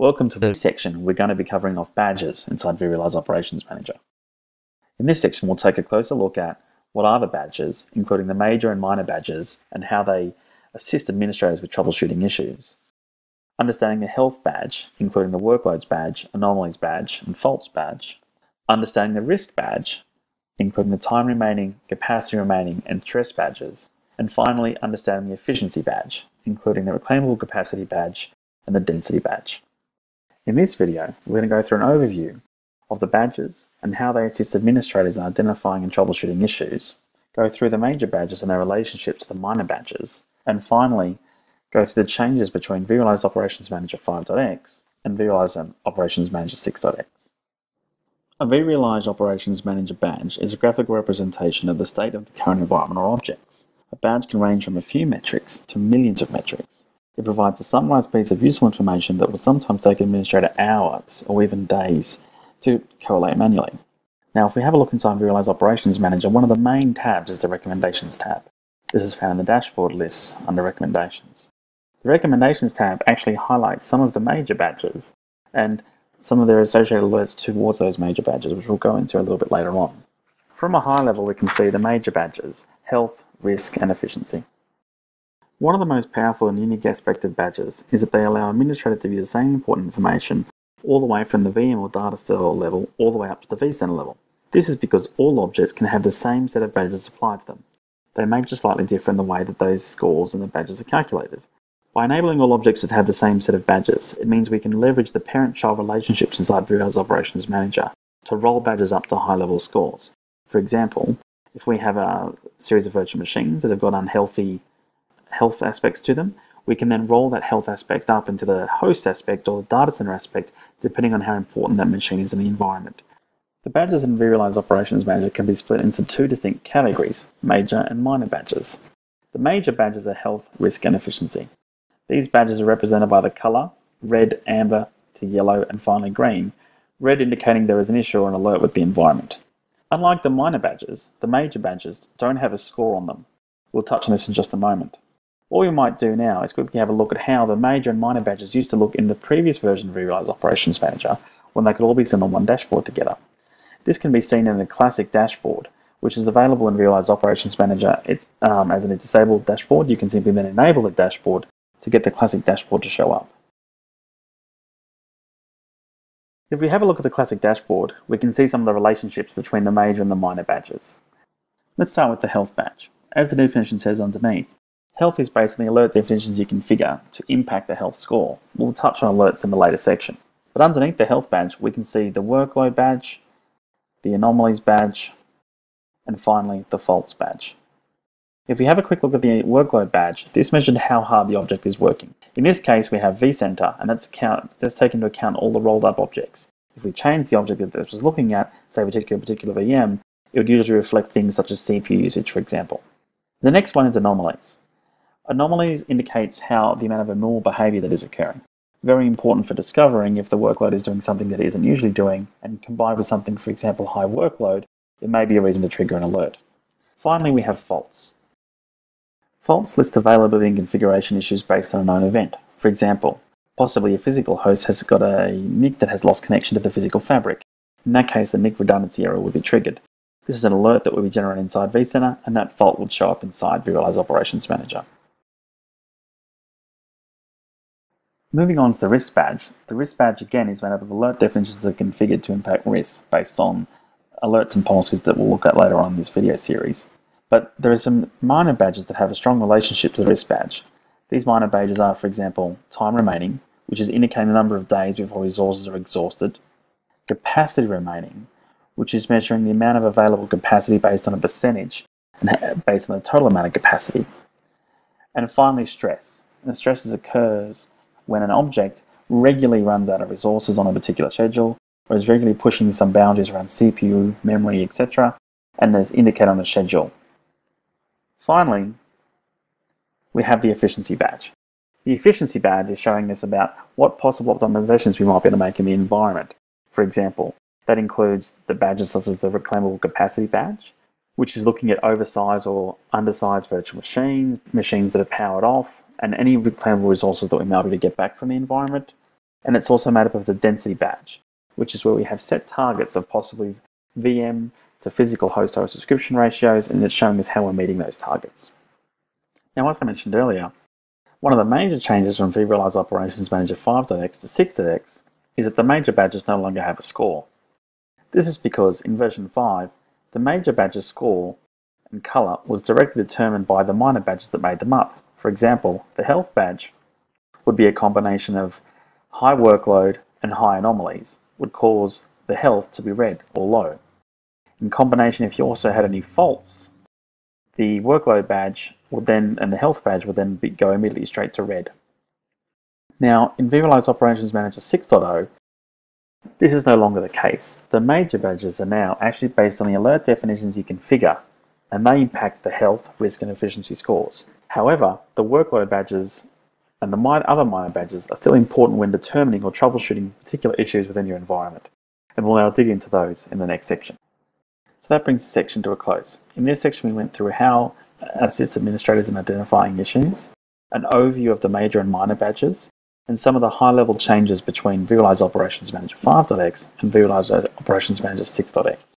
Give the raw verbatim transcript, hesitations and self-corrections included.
Welcome to this section. We're going to be covering off badges inside vRealize Operations Manager. In this section, we'll take a closer look at what are the badges, including the major and minor badges, and how they assist administrators with troubleshooting issues. Understanding the health badge, including the workloads badge, anomalies badge, and faults badge. Understanding the risk badge, including the time remaining, capacity remaining, and stress badges. And finally, understanding the efficiency badge, including the reclaimable capacity badge and the density badge. In this video, we're going to go through an overview of the badges and how they assist administrators in identifying and troubleshooting issues, go through the major badges and their relationship to the minor badges, and finally, go through the changes between vRealize Operations Manager five dot x and vRealize Operations Manager six dot x. A vRealize Operations Manager badge is a graphical representation of the state of the current environment or objects. A badge can range from a few metrics to millions of metrics. It provides a summarized piece of useful information that will sometimes take an administrator hours or even days to collate manually. Now, if we have a look inside vRealize Operations Manager, one of the main tabs is the Recommendations tab. This is found in the dashboard lists under Recommendations. The Recommendations tab actually highlights some of the major badges and some of their associated alerts towards those major badges, which we'll go into a little bit later on. From a high level, we can see the major badges: health, risk, and efficiency. One of the most powerful and unique aspects of badges is that they allow administrators to view the same important information all the way from the V M or data store level all the way up to the vCenter level. This is because all objects can have the same set of badges applied to them. They may just slightly differ in the way that those scores and the badges are calculated. By enabling all objects to have the same set of badges, it means we can leverage the parent-child relationships inside vRealize Operations Manager to roll badges up to high-level scores. For example, if we have a series of virtual machines that have got unhealthy health aspects to them, we can then roll that health aspect up into the host aspect or the data center aspect, depending on how important that machine is in the environment. The badges in vRealize Operations Manager can be split into two distinct categories, major and minor badges. The major badges are health, risk, and efficiency. These badges are represented by the color, red, amber, to yellow, and finally green, red indicating there is an issue or an alert with the environment. Unlike the minor badges, the major badges don't have a score on them. We'll touch on this in just a moment. All we might do now is quickly have a look at how the major and minor badges used to look in the previous version of vRealize Operations Manager, when they could all be seen on one dashboard together. This can be seen in the classic dashboard, which is available in vRealize Operations Manager. It's, um, as a disabled dashboard. You can simply then enable the dashboard to get the classic dashboard to show up. If we have a look at the classic dashboard, we can see some of the relationships between the major and the minor badges. Let's start with the health badge. As the definition says underneath, health is based on the alert definitions you configure to impact the health score. We'll touch on alerts in the later section. But underneath the health badge, we can see the workload badge, the anomalies badge, and finally the faults badge. If we have a quick look at the workload badge, this measured how hard the object is working. In this case, we have vCenter, and that's, account, that's taken into account all the rolled up objects. If we change the object that this was looking at, say a particular, particular V M, it would usually reflect things such as C P U usage, for example. The next one is anomalies. Anomalies indicates how the amount of abnormal behavior that is occurring. Very important for discovering if the workload is doing something that it isn't usually doing, and combined with something, for example, high workload, it may be a reason to trigger an alert. Finally, we have faults. Faults list availability and configuration issues based on a known event. For example, possibly a physical host has got a N I C that has lost connection to the physical fabric. In that case, the N I C redundancy error would be triggered. This is an alert that will be generated inside vCenter, and that fault would show up inside vRealize Operations Manager. Moving on to the risk badge. The risk badge again is made up of alert definitions that are configured to impact risks based on alerts and policies that we'll look at later on in this video series. But there are some minor badges that have a strong relationship to the risk badge. These minor badges are, for example, time remaining, which is indicating the number of days before resources are exhausted. Capacity remaining, which is measuring the amount of available capacity based on a percentage and based on the total amount of capacity. And finally, stress. And stress occurs when an object regularly runs out of resources on a particular schedule, or is regularly pushing some boundaries around C P U, memory, et cetera, and there's indicated on the schedule. Finally, we have the efficiency badge. The efficiency badge is showing us about what possible optimizations we might be able to make in the environment. For example, that includes the badges such as the reclaimable capacity badge, which is looking at oversized or undersized virtual machines, machines that are powered off, and any reclaimable resources that we might be able to get back from the environment. And it's also made up of the density badge, which is where we have set targets of possibly V M to physical host host subscription ratios, and it's showing us how we're meeting those targets. Now, as I mentioned earlier, one of the major changes from vRealize Operations Manager five dot x to six dot x is that the major badges no longer have a score. This is because in version five, the major badge's score and colour was directly determined by the minor badges that made them up. For example, the health badge would be a combination of high workload and high anomalies, would cause the health to be red or low. In combination, if you also had any faults, the workload badge would then, and the health badge would then be, go immediately straight to red. Now, in vRealize Operations Manager six point oh, this is no longer the case. The major badges are now actually based on the alert definitions you configure, and they impact the health, risk, and efficiency scores. However, the workload badges and the minor, other minor badges are still important when determining or troubleshooting particular issues within your environment. And we'll now dig into those in the next section. So that brings this section to a close. In this section, we went through how to assist administrators in identifying issues, an overview of the major and minor badges, and some of the high-level changes between vRealize Operations Manager five dot x and vRealize Operations Manager six dot x.